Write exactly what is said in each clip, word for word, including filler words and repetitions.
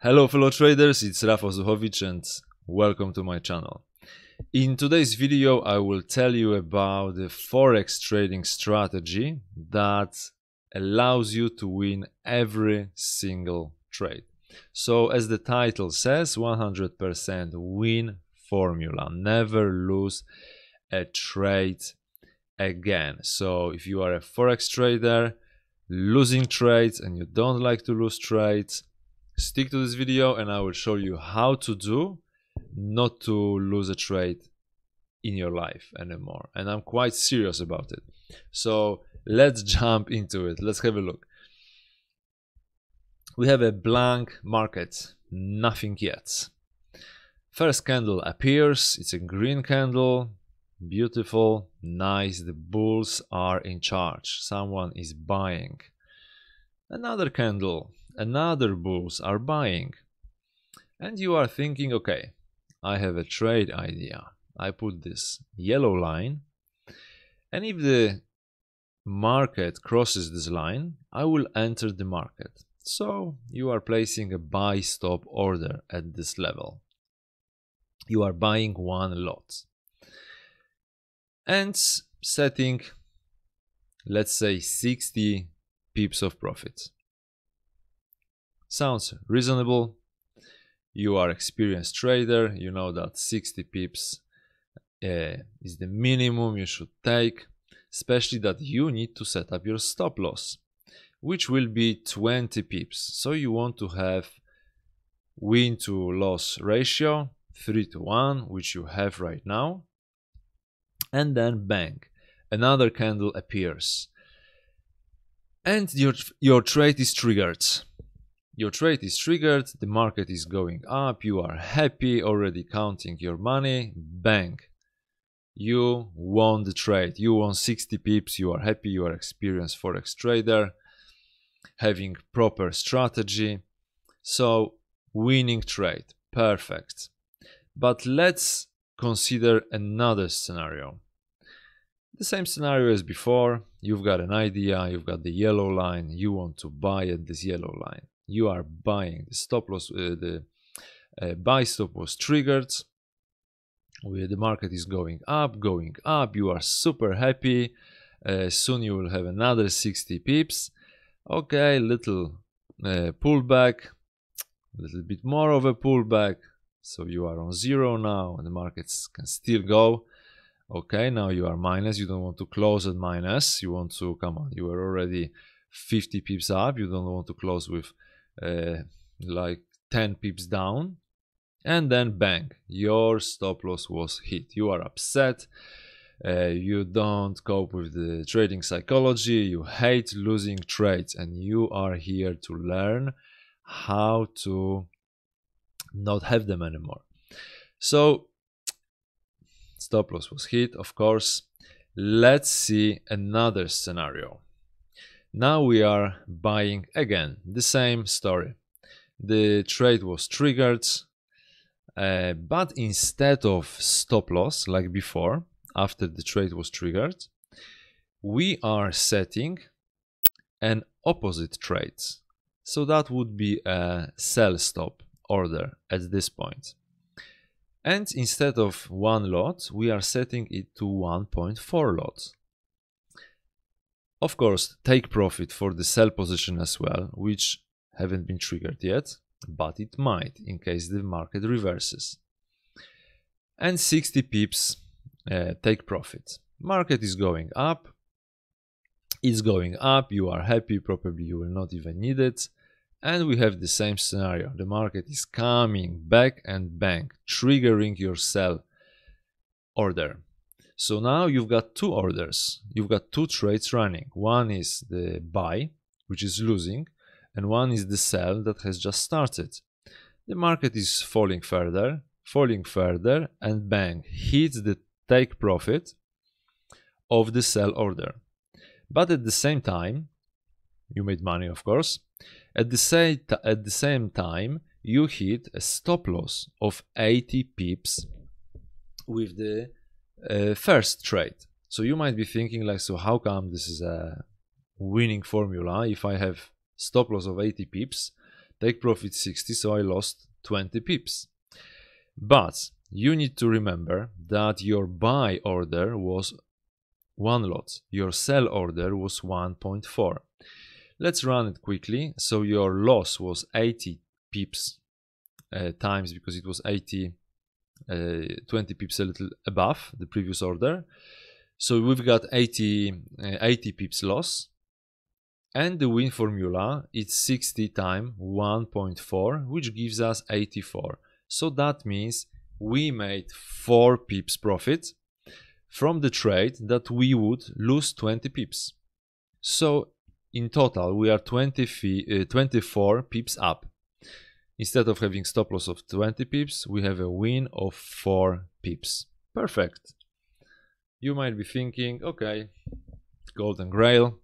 Hello fellow traders, it's Rafal Zuchowicz and welcome to my channel. In today's video I will tell you about the forex trading strategy that allows you to win every single trade. So as the title says, one hundred percent win formula, never lose a trade again. So if you are a forex trader losing trades and you don't like to lose trades, stick to this video and I will show you how to do not to lose a trade in your life anymore. And I'm quite serious about it. So let's jump into it. Let's have a look. We have a blank market, nothing yet. First candle appears, it's a green candle, beautiful, nice, the bulls are in charge, someone is buying. Another candle, another bulls are buying, and you are thinking, okay, I have a trade idea. I put this yellow line, and if the market crosses this line, I will enter the market. So you are placing a buy stop order at this level. You are buying one lot and setting, let's say, sixty pips of profit. Sounds reasonable. You are experienced trader, you know that sixty pips uh, is the minimum you should take, especially that you need to set up your stop loss, which will be twenty pips. So you want to have win to loss ratio three to one, which you have right now. And then bang, another candle appears and your your trade is triggered. Your trade is triggered, the market is going up, you are happy, already counting your money, bang. You won the trade, you won sixty pips, you are happy, you are experienced forex trader, having proper strategy. So winning trade, perfect. But let's consider another scenario. The same scenario as before, you've got an idea, you've got the yellow line, you want to buy at this yellow line. You are buying. The stop loss, uh, the uh, buy stop was triggered. The market is going up, going up. You are super happy. Uh, soon you will have another sixty pips. Okay, little uh, pullback, a little bit more of a pullback. So you are on zero now, and the markets can still go. Okay, now you are minus. You don't want to close at minus. You want to come on. You are already fifty pips up. You don't want to close with Uh, like ten pips down, and then bang, your stop loss was hit. You are upset, uh, you don't cope with the trading psychology, you hate losing trades, and you are here to learn how to not have them anymore. So stop loss was hit, of course. Let's see another scenario. Now we are buying again, the same story. The trade was triggered, uh, but instead of stop loss like before, after the trade was triggered, we are setting an opposite trade. So that would be a sell stop order at this point. And instead of one lot, we are setting it to one point four lots. Of course, take profit for the sell position as well, which haven't been triggered yet, but it might in case the market reverses. And sixty pips, uh, take profit. Market is going up. It's going up. You are happy. Probably you will not even need it. And we have the same scenario. The market is coming back and bang, triggering your sell order. So now you've got two orders, you've got two trades running. One is the buy, which is losing, and one is the sell that has just started. The market is falling further, falling further, and bang, hits the take profit of the sell order. But at the same time, you made money, of course. At the same, at the same time, you hit a stop loss of eighty pips with the Uh, first trade. So you might be thinking like, so how come this is a winning formula if I have stop loss of eighty pips take profit sixty, so I lost twenty pips. But you need to remember that your buy order was one lot, your sell order was one point four. Let's run it quickly. So your loss was eighty pips uh, times, because it was eighty, uh, twenty pips a little above the previous order. So we've got eighty, uh, eighty pips loss. And the win formula is sixty times one point four, which gives us eighty-four. So that means we made four pips profit from the trade that we would lose twenty pips. So in total, we are twenty-four pips up. Instead of having stop loss of twenty pips, we have a win of four pips. Perfect. You might be thinking, okay, golden grail,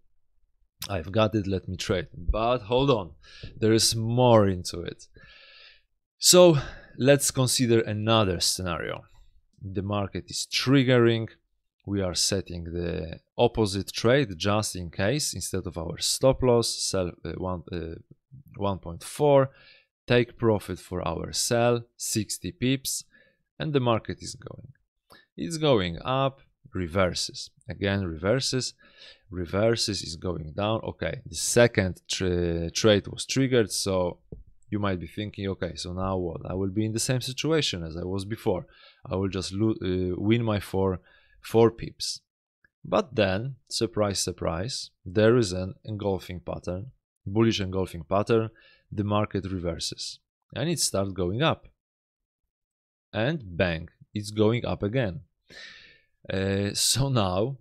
I've got it, let me trade. But hold on, there is more into it. So let's consider another scenario. The market is triggering. We are setting the opposite trade just in case. Instead of our stop loss, sell uh, one point four, uh, take profit for our sell, sixty pips, and the market is going. It's going up, reverses, again reverses, reverses, is going down. Okay, the second tra trade was triggered, so you might be thinking, okay, so now what? I will be in the same situation as I was before. I will just lo uh, win my four four pips. But then, surprise, surprise, there is an engulfing pattern, bullish engulfing pattern. The market reverses and it starts going up, and bang, it's going up again. Uh, so now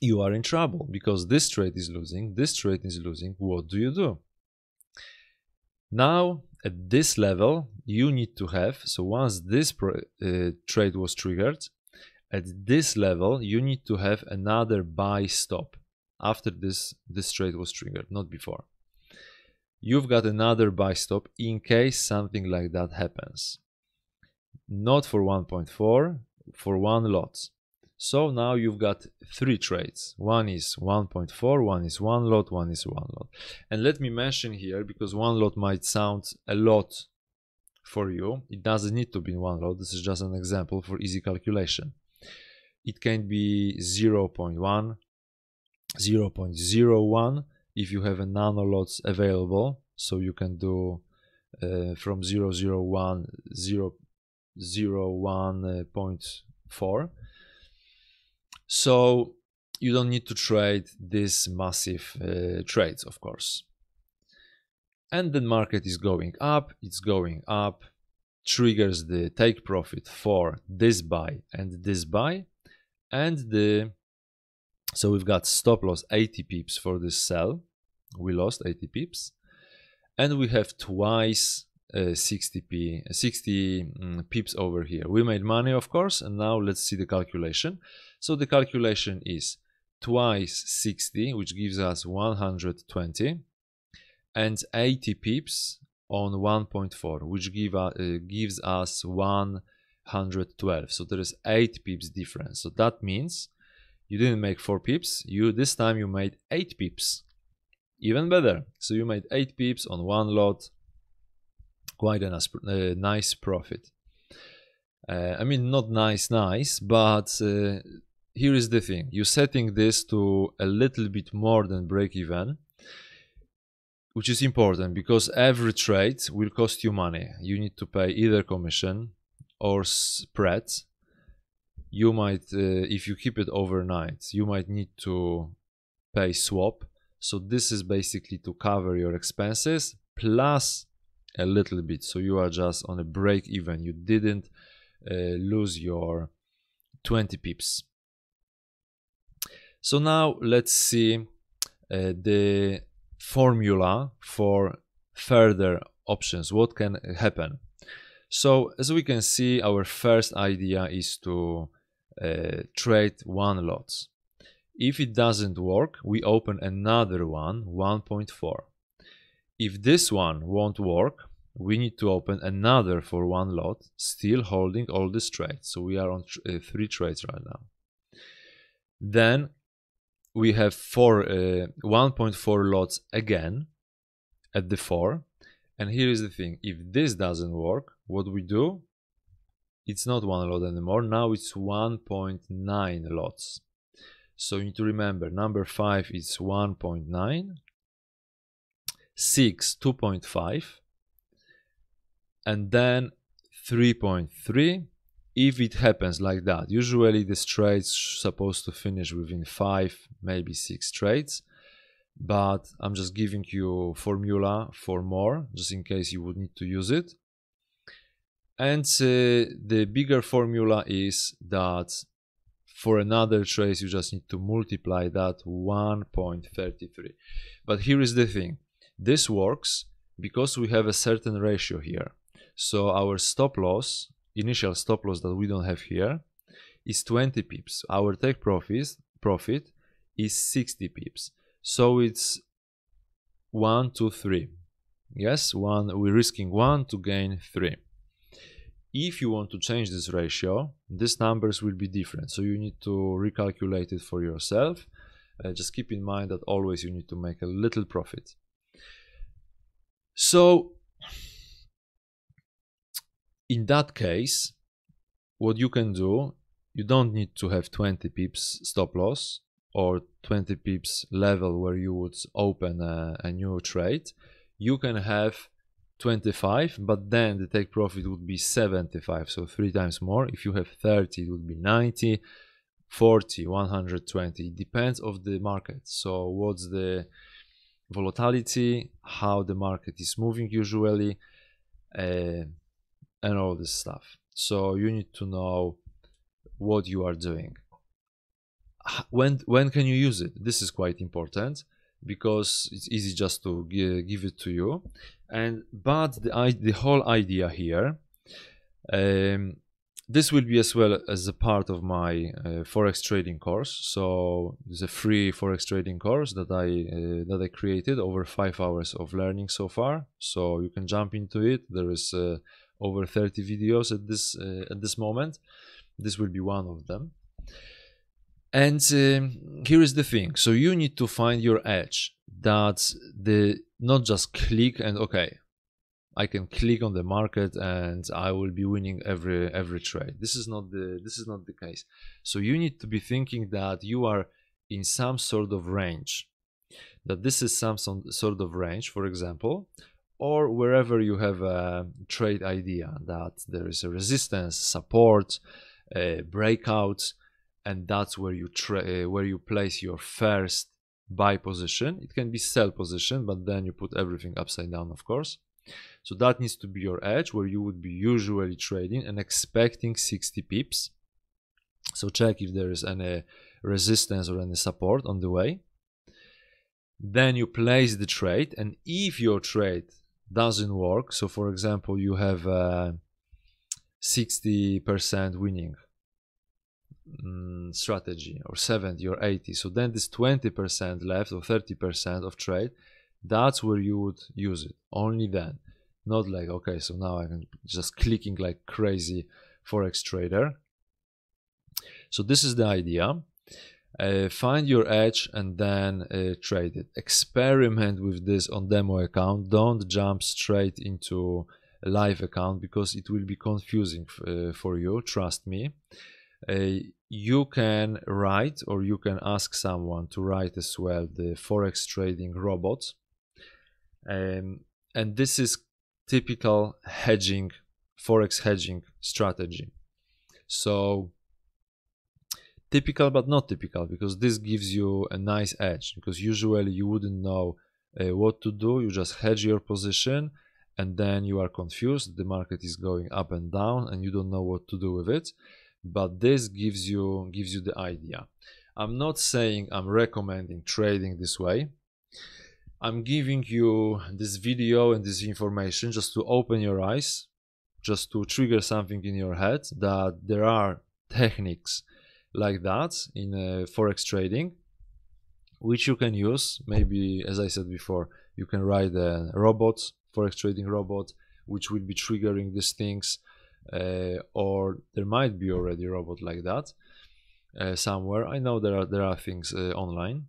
you are in trouble, because this trade is losing, this trade is losing. What do you do? Now at this level you need to have, so once this uh, trade was triggered, at this level you need to have another buy stop after this, this trade was triggered, not before. You've got another buy stop in case something like that happens. Not for one point four, for one lot. So now you've got three trades. One is one point four, one is one lot, one is one lot. And let me mention here, because one lot might sound a lot for you, it doesn't need to be one lot. This is just an example for easy calculation. It can be zero point one, zero point zero one if you have a nano lots available. So you can do uh, from zero point zero one, zero point zero one four. So you don't need to trade these massive uh, trades, of course. And the market is going up, it's going up, triggers the take profit for this buy and this buy, and the, so we've got stop loss eighty pips for this sell, we lost eighty pips, and we have twice uh, sixty pips over here. We made money, of course, and now let's see the calculation. So the calculation is twice sixty, which gives us one hundred twenty, and eighty pips on one point four, which give, uh, gives us one hundred twelve. So there is eight pips difference. So that means you didn't make four pips, you this time you made eight pips. Even better. So you made eight pips on one lot. Quite a nice, uh, nice profit. Uh, I mean, not nice, nice, but uh, here is the thing. You're setting this to a little bit more than break even, which is important, because every trade will cost you money. You need to pay either commission or spread. You might, uh, if you keep it overnight, you might need to pay swap. So this is basically to cover your expenses plus a little bit. So you are just on a break even. You didn't uh, lose your twenty pips. So now let's see uh, the formula for further options, what can happen. So as we can see, our first idea is to uh, trade one lot. If it doesn't work, we open another one, one point four. If this one won't work, we need to open another for one lot, still holding all this trade. So we are on tr uh, three trades right now. Then we have four, uh, one point four lots again at the four, And here is the thing, if this doesn't work, what we do, it's not one lot anymore, now it's one point nine lots. So you need to remember, number five is one point nine, six, two point five, and then three point three, if it happens like that. Usually the trades supposed to finish within five, maybe six trades, but I'm just giving you formula for more, just in case you would need to use it. And uh, the bigger formula is that for another trace you just need to multiply that one point three three. But here is the thing, this works because we have a certain ratio here. So our stop loss, initial stop loss that we don't have here, is twenty pips. Our take profit profit is sixty pips. So it's one, two, three. Yes, one, we're risking one to gain three. If you want to change this ratio, these numbers will be different. So you need to recalculate it for yourself. Uh, just keep in mind that always you need to make a little profit. So in that case, what you can do, you don't need to have twenty pips stop loss or twenty pips level where you would open a, a new trade. You can have twenty-five, but then the take profit would be seventy-five, so three times more. If you have thirty, it would be ninety, forty, one hundred twenty. It depends on the market. So what's the volatility, how the market is moving usually, uh, and all this stuff. So you need to know what you are doing. When, when can you use it? This is quite important, because it's easy just to give it to you. And but the, the whole idea here, um, this will be as well as a part of my uh, forex trading course. So it's a free forex trading course that I uh, that I created, over five hours of learning so far. So you can jump into it. There is uh, over thirty videos at this uh, at this moment. This will be one of them. And um, here is the thing, so you need to find your edge, that the not just click and okay, I can click on the market and I will be winning every every trade. This is not the this is not the case. So you need to be thinking that you are in some sort of range, that this is some, some sort of range, for example, or wherever you have a trade idea that there is a resistance, support, uh, breakouts. And that's where you tra where you place your first buy position. It can be sell position, but then you put everything upside down, of course. So that needs to be your edge, where you would be usually trading and expecting sixty pips. So check if there is any resistance or any support on the way. Then you place the trade, and if your trade doesn't work, so for example you have uh, sixty percent winning strategy, or seventy or eighty, so then this twenty percent left or thirty percent of trade, that's where you would use it. Only then, not like okay, so now I'm just clicking like crazy forex trader. So this is the idea. Uh, find your edge and then uh, trade it. Experiment with this on demo account. Don't jump straight into a live account, because it will be confusing uh, for you, trust me. Uh, you can write, or you can ask someone to write as well, the forex trading robot, um, and this is typical hedging, forex hedging strategy. So typical, but not typical, because this gives you a nice edge, because usually you wouldn't know uh, what to do. You just hedge your position and then you are confused, the market is going up and down and you don't know what to do with it. But this gives you gives you the idea. I'm not saying I'm recommending trading this way. I'm giving you this video and this information just to open your eyes, just to trigger something in your head, that there are techniques like that in uh, forex trading, which you can use. Maybe, as I said before, you can write a robot, forex trading robot, which will be triggering these things. Uh, or there might be already a robot like that uh, somewhere. I know there are there are things uh, online.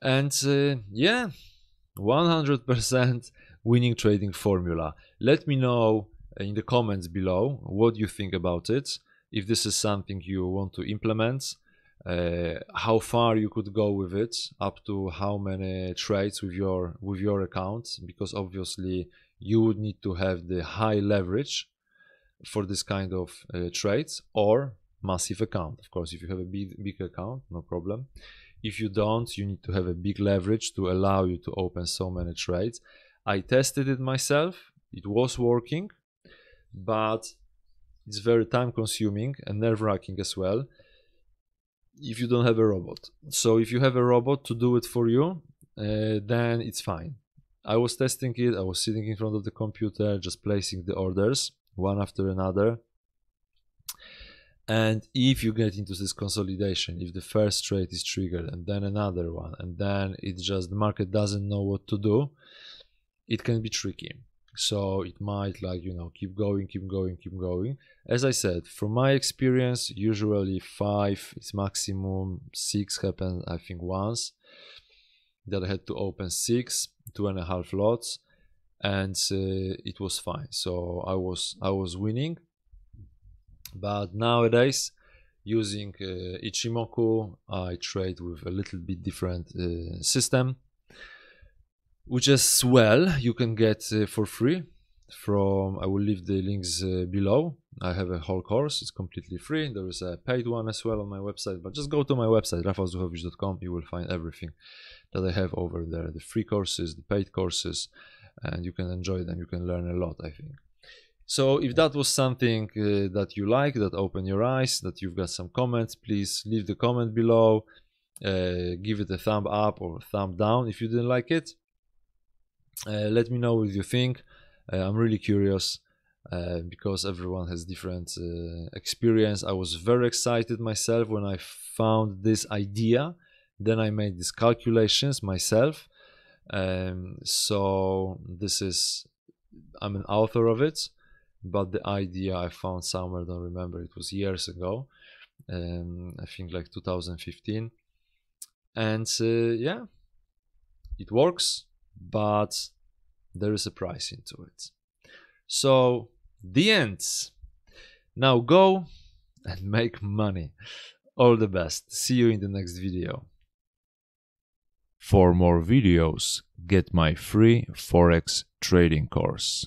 And uh, yeah, one hundred percent winning trading formula. Let me know in the comments below what you think about it, if this is something you want to implement, uh, how far you could go with it, up to how many trades with your with your account, because obviously you would need to have the high leverage for this kind of uh, trades, or massive account. Of course, if you have a big, big account, no problem. If you don't, you need to have a big leverage to allow you to open so many trades. I tested it myself. It was working, but it's very time consuming and nerve-wracking as well if you don't have a robot. So if you have a robot to do it for you, uh, then it's fine. I was testing it. I was sitting in front of the computer, just placing the orders one after another. And if you get into this consolidation, if the first trade is triggered and then another one, and then it's just the market doesn't know what to do, it can be tricky. So it might, like, you know, keep going, keep going, keep going. As I said, from my experience, usually five is maximum, six happened, I think, once that I had to open six, two and a half lots, and uh, it was fine. So I was, I was winning. But nowadays, using uh, Ichimoku, I trade with a little bit different uh, system, which as well you can get uh, for free from, I will leave the links uh, below. I have a whole course, it's completely free. There is a paid one as well on my website, but just go to my website, rafal zuchowicz dot com. You will find everything that I have over there, the free courses, the paid courses, and you can enjoy them. You can learn a lot, I think. So if that was something uh, that you like, that opened your eyes, that you've got some comments, please leave the comment below, uh, give it a thumb up or a thumb down if you didn't like it. Uh, let me know what you think. Uh, I'm really curious uh, because everyone has different uh, experience. I was very excited myself when I found this idea. Then I made these calculations myself. Um, so this is, I'm an author of it. But the idea I found somewhere, don't remember, it was years ago, um, I think like two thousand fifteen, and uh, yeah, it works, but there is a price into it. So the end. Now go and make money. All the best. See you in the next video. For more videos, get my free Forex trading course.